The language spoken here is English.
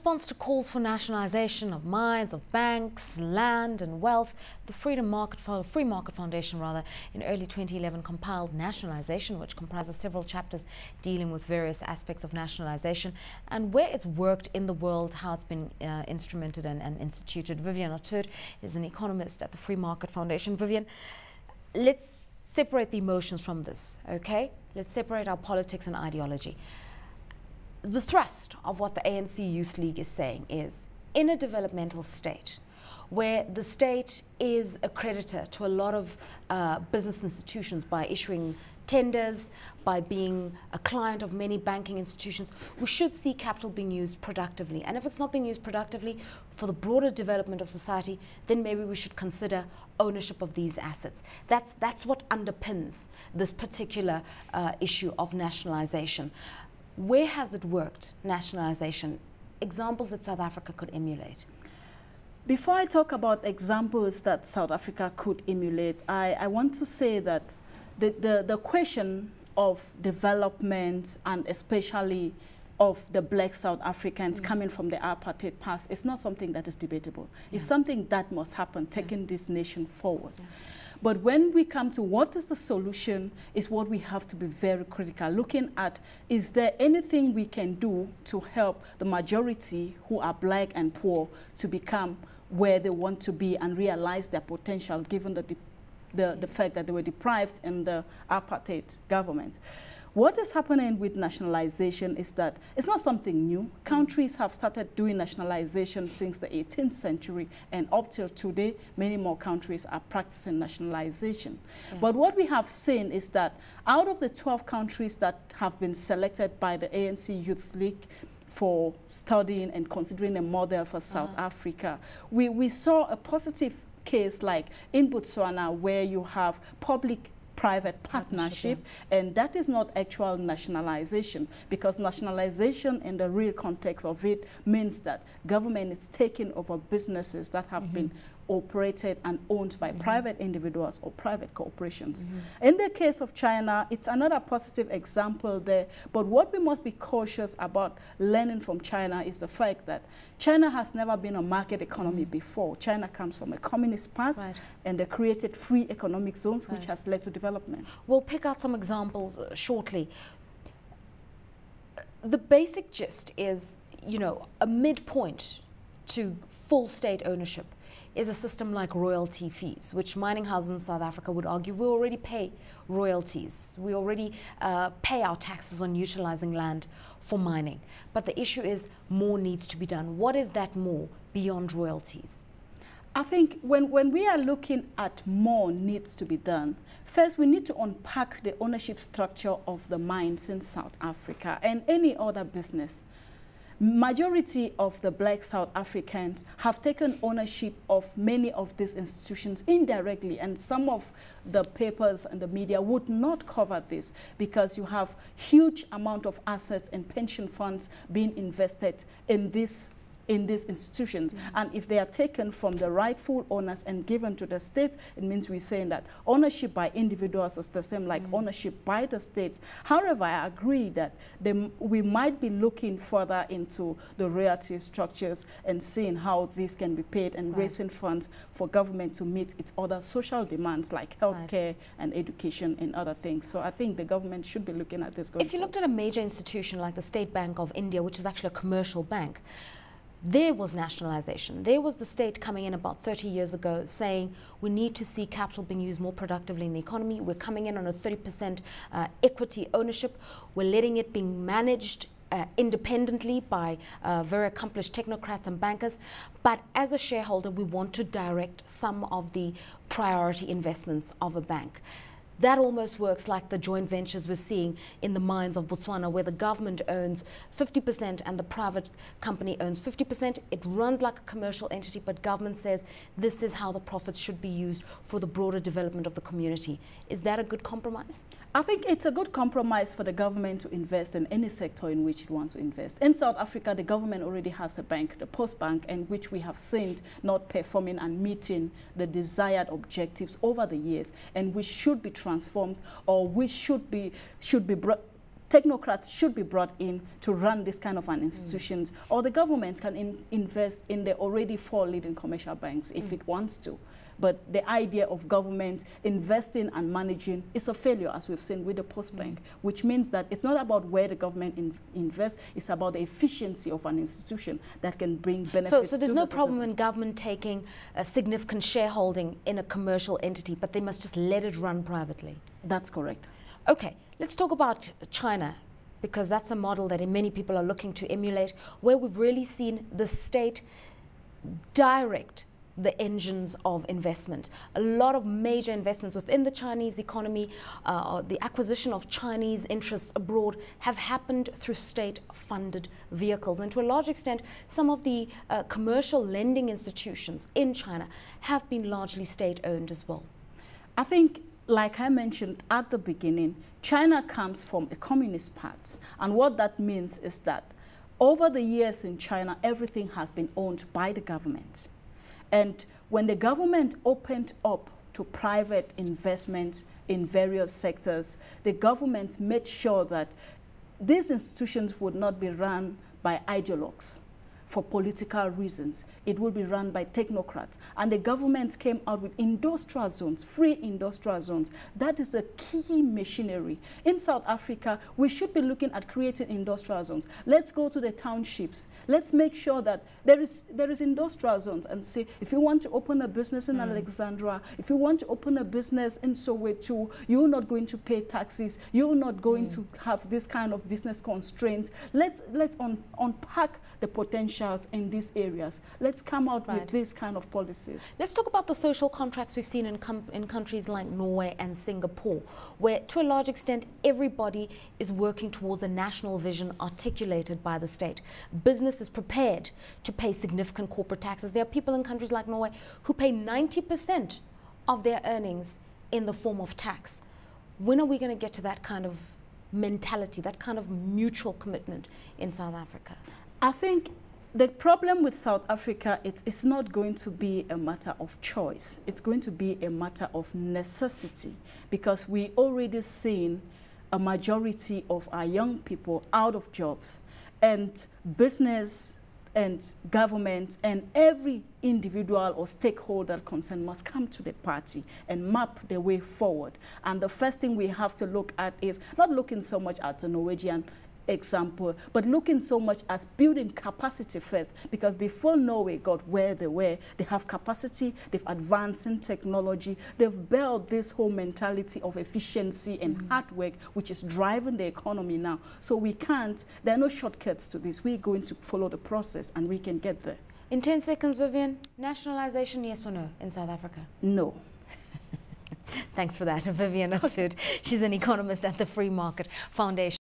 response to calls for nationalisation of mines, of banks, land and wealth, the Free Market Foundation in early 2011 compiled Nationalisation, which comprises several chapters dealing with various aspects of nationalisation and where it's worked in the world, how it's been instrumented and instituted. Vivian Atude is an economist at the Free Market Foundation. Vivian, let's separate the emotions from this, okay? Let's separate our politics and ideology. The thrust of what the ANC Youth League is saying is, in a developmental state, where the state is a creditor to a lot of business institutions by issuing tenders, by being a client of many banking institutions, we should see capital being used productively. And if it's not being used productively for the broader development of society, then maybe we should consider ownership of these assets. That's what underpins this particular issue of nationalization. Where has it worked, nationalization? Examples that South Africa could emulate? Before I talk about examples that South Africa could emulate, I want to say that the question of development, and especially of the black South Africans coming from the apartheid past, is not something that is debatable. Yeah. It's something that must happen, taking this nation forward. Yeah. But when we come to what is the solution, is what we have to be very critical, looking at, is there anything we can do to help the majority who are black and poor to become where they want to be and realize their potential, given the fact that they were deprived in the apartheid government. What is happening with nationalization is that it's not something new. Countries have started doing nationalization since the 18th century, and up till today, many more countries are practicing nationalization. Yeah. But what we have seen is that out of the 12 countries that have been selected by the ANC Youth League for studying and considering a model for South Africa, we saw a positive case like in Botswana, where you have public-private partnership, and that is not actual nationalization, because nationalization in the real context of it means that government is taking over businesses that have been operated and owned by private individuals or private corporations. In the case of China, it's another positive example there, but what we must be cautious about learning from China is the fact that China has never been a market economy before. China comes from a communist past, and they created free economic zones, which has led to development. We'll pick out some examples shortly. The basic gist is, you know, a midpoint to full state ownership is a system like royalty fees, which mining houses in South Africa would argue we already pay royalties. We already pay our taxes on utilizing land for mining. But the issue is more needs to be done. What is that more beyond royalties? I think when we are looking at more needs to be done, first we need to unpack the ownership structure of the mines in South Africa and any other business. Majority of the black South Africans have taken ownership of many of these institutions indirectly, and some of the papers and the media would not cover this, because you have huge amount of assets and pension funds being invested in this in these institutions. And if they are taken from the rightful owners and given to the state, it means we're saying that ownership by individuals is the same like ownership by the state. However, I agree that we might be looking further into the royalty structures and seeing how these can be paid, and raising funds for government to meet its other social demands like healthcare and education and other things. So I think the government should be looking at this going If you looked at a major institution like the State Bank of India, which is actually a commercial bank, there was nationalization. There was the state coming in about 30 years ago saying we need to see capital being used more productively in the economy. We're coming in on a 30% equity ownership. We're letting it be managed independently by very accomplished technocrats and bankers. But as a shareholder, we want to direct some of the priority investments of a bank. That almost works like the joint ventures we're seeing in the mines of Botswana, where the government owns 50% and the private company owns 50%. It runs like a commercial entity, but government says this is how the profits should be used for the broader development of the community. Is that a good compromise? I think it's a good compromise for the government to invest in any sector in which it wants to invest. In South Africa, the government already has a bank, the Post Bank, and which we have seen not performing and meeting the desired objectives over the years, and which should be transformed, or which should be technocrats should be brought in to run this kind of an institutions, or the government can invest in the already four leading commercial banks if it wants to. But the idea of government investing and managing is a failure, as we've seen with the Post Bank, which means that it's not about where the government invests, it's about the efficiency of an institution that can bring benefits. So there's no problem in government taking a significant shareholding in a commercial entity, but they must just let it run privately. That's correct. Okay, let's talk about China, because that's a model that many people are looking to emulate, where we've really seen the state direct the engines of investment. A lot of major investments within the Chinese economy, the acquisition of Chinese interests abroad, have happened through state-funded vehicles. And to a large extent, some of the commercial lending institutions in China have been largely state-owned as well. I think, like I mentioned at the beginning, China comes from a communist party. And what that means is that over the years in China, everything has been owned by the government. And when the government opened up to private investment in various sectors, the government made sure that these institutions would not be run by ideologues for political reasons. It would be run by technocrats. And the government came out with industrial zones, free industrial zones. That is a key machinery. In South Africa, we should be looking at creating industrial zones. Let's go to the townships. Let's make sure that there is industrial zones and say, if you want to open a business in Alexandra, if you want to open a business in Soweto, you're not going to pay taxes. You're not going to have this kind of business constraints. Let's unpack the potential in these areas. Let's come out with these kind of policies. Let's talk about the social contracts we've seen in countries like Norway and Singapore, where to a large extent everybody is working towards a national vision articulated by the state. Business is prepared to pay significant corporate taxes. There are people in countries like Norway who pay 90% of their earnings in the form of tax. When are we going to get to that kind of mentality, that kind of mutual commitment in South Africa? I think the problem with South Africa, it's not going to be a matter of choice. It's going to be a matter of necessity, because we already seen a majority of our young people out of jobs, and business and government and every individual or stakeholder concerned must come to the party and map the way forward. And the first thing we have to look at is not looking so much at the Norwegian example, but looking so much as building capacity first, because before Norway got where they were, they have capacity, they've advanced in technology, they've built this whole mentality of efficiency and hard work, which is driving the economy now. So we can't, there are no shortcuts to this. We're going to follow the process and we can get there. In 10 seconds, Vivian, nationalization, yes or no, in South Africa? No. Thanks for that, Vivian Atude. She's an economist at the Free Market Foundation.